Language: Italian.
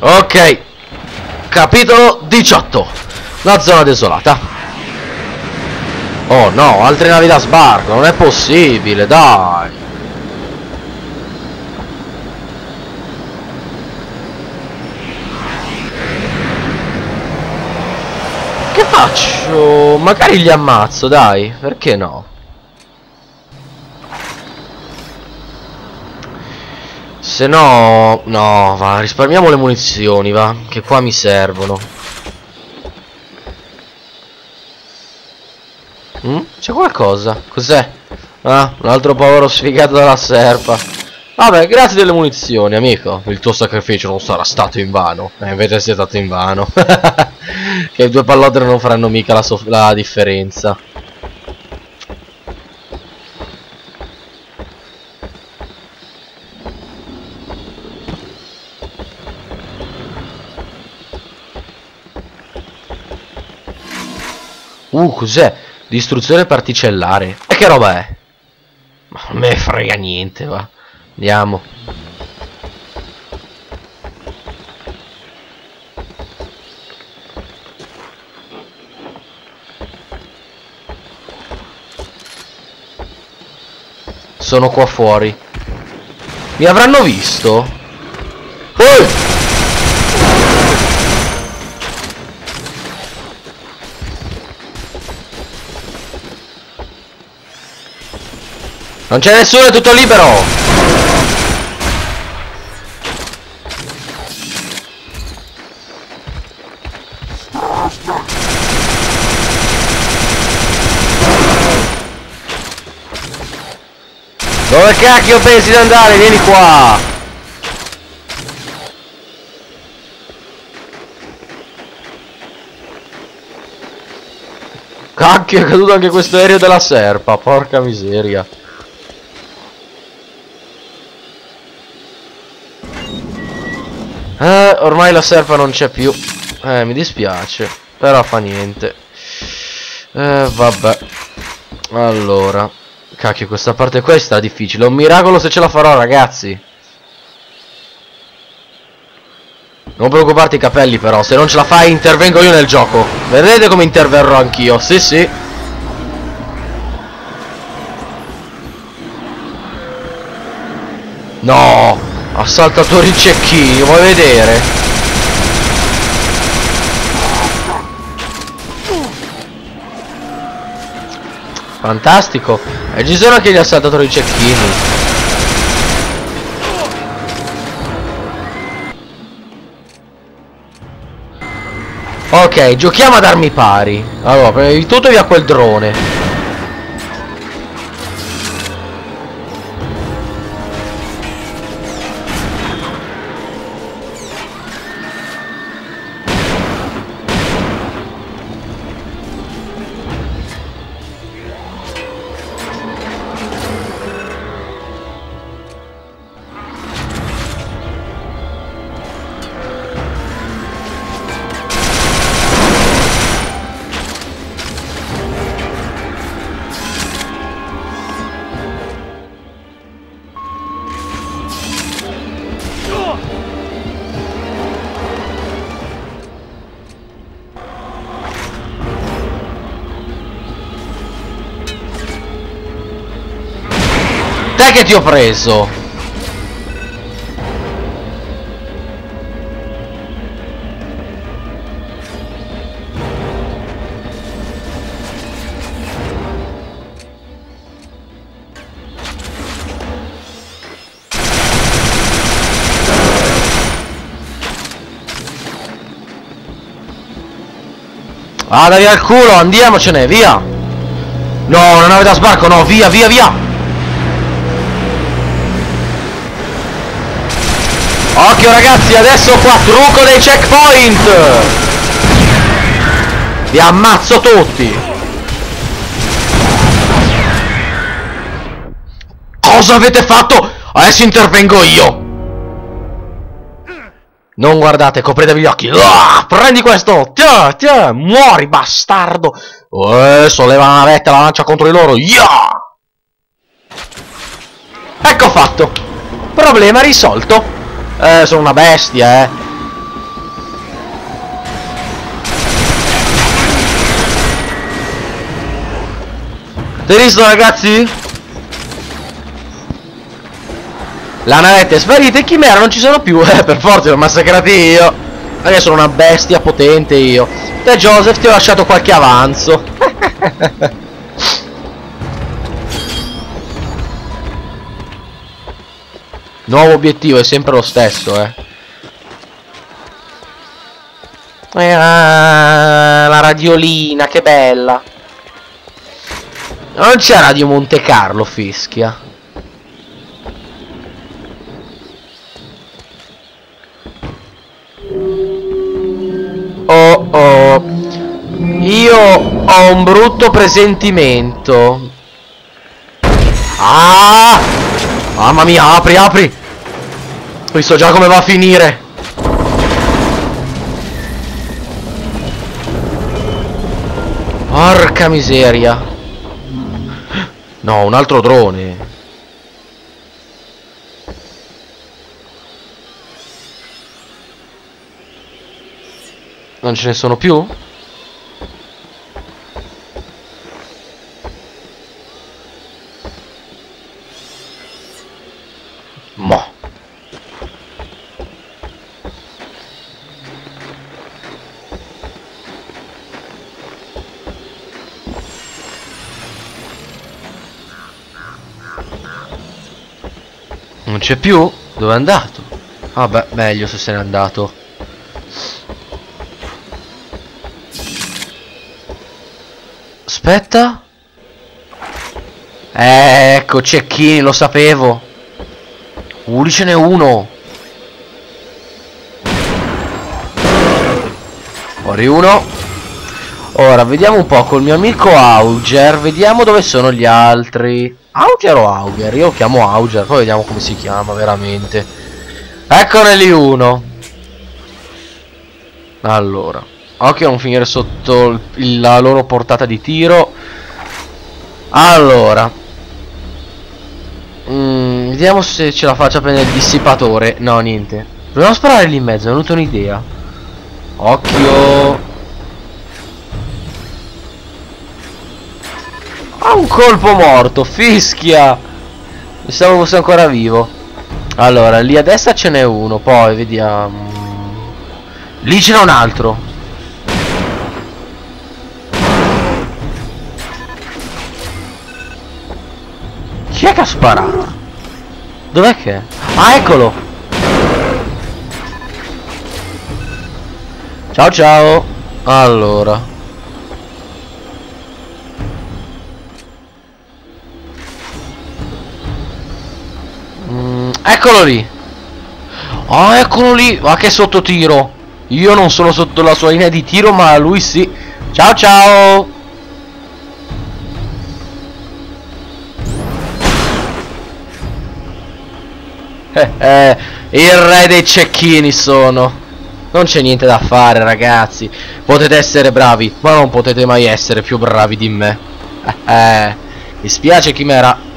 Ok, capitolo 18, la zona desolata. Oh no, altre navi da sbarco, non è possibile, dai. Che faccio? Magari li ammazzo, dai, perché no? Se no... no, va, risparmiamo le munizioni, va, che qua mi servono. C'è qualcosa? Cos'è? Ah, un altro povero sfigato dalla serpa. Vabbè, grazie delle munizioni, amico. Il tuo sacrificio non sarà stato invano. Invece sia stato invano. Che due pallottere non faranno mica la differenza. Cos'è? Distruzione particellare. E che roba è? Ma non me frega niente, va. Andiamo. Sono qua fuori. Mi avranno visto? Oh! Non c'è nessuno, è tutto libero! Dove cacchio pensi di andare? Vieni qua! Cacchio, è caduto anche questo aereo della serpa, porca miseria! Ormai la serpa non c'è più. Mi dispiace, però fa niente. Vabbè. Allora, cacchio, questa parte qua sta difficile. È un miracolo se ce la farò, ragazzi. Non preoccuparti i capelli, però. Se non ce la fai intervengo io nel gioco. Vedete come interverrò anch'io. Sì, sì. No! Assaltatori cecchini, vuoi vedere? Fantastico. E ci sono anche gli assaltatori cecchini. Ok, giochiamo ad armi pari. Allora, prima di tutto via quel drone. Dai che ti ho preso. Vada via il culo, andiamocene, via. No, una nave da sbarco, no, via, via, via. Occhio ragazzi, adesso qua trucco dei checkpoint. Vi ammazzo tutti. Cosa avete fatto? Adesso intervengo io. Non guardate, copritevi gli occhi. Prendi questo. Tiè, muori bastardo. Solleva la navetta, la lancia contro di loro. Ecco fatto. Problema risolto. Sono una bestia, L'hai visto, ragazzi? La navetta è sparita e chimera non ci sono più. Per forza, l'ho massacrati io. Perché sono una bestia potente io. Te, Joseph, ti ho lasciato qualche avanzo. Nuovo obiettivo, è sempre lo stesso, eh. La radiolina, che bella. Non c'è Radio Monte Carlo, fischia. Oh oh. Io ho un brutto presentimento. Ah! Mamma mia, apri, apri. Qui so già come va a finire. Porca miseria. No, un altro drone. Non ce ne sono più? Mo. Non c'è più? Dove è andato? Vabbè, meglio se se n'è andato. Aspetta. Ecco, cecchini, lo sapevo. Uli, ce n'è uno. Fuori uno. Ora, vediamo un po' col mio amico Auger. Vediamo dove sono gli altri. Auger o Auger? Io lo chiamo Auger, poi vediamo come si chiama veramente. Eccone lì uno. Allora, occhio a non finire sotto la loro portata di tiro. Allora, vediamo se ce la faccio a prendere il dissipatore. No, niente. Proviamo a sparare lì in mezzo, è venuta un'idea. Occhio. Un colpo morto, fischia. Pensavo fosse ancora vivo. Allora, lì a destra ce n'è uno. Poi vediamo. Lì ce n'è un altro. Chi è che ha sparato? Dov'è che è? Ah, eccolo. Ciao ciao. Allora, eccolo lì. Ah, oh, eccolo lì. Ma che sottotiro. Io non sono sotto la sua linea di tiro, ma lui sì. Ciao ciao. Il re dei cecchini sono. Non c'è niente da fare, ragazzi. Potete essere bravi, ma non potete mai essere più bravi di me. Mi spiace, Chimera.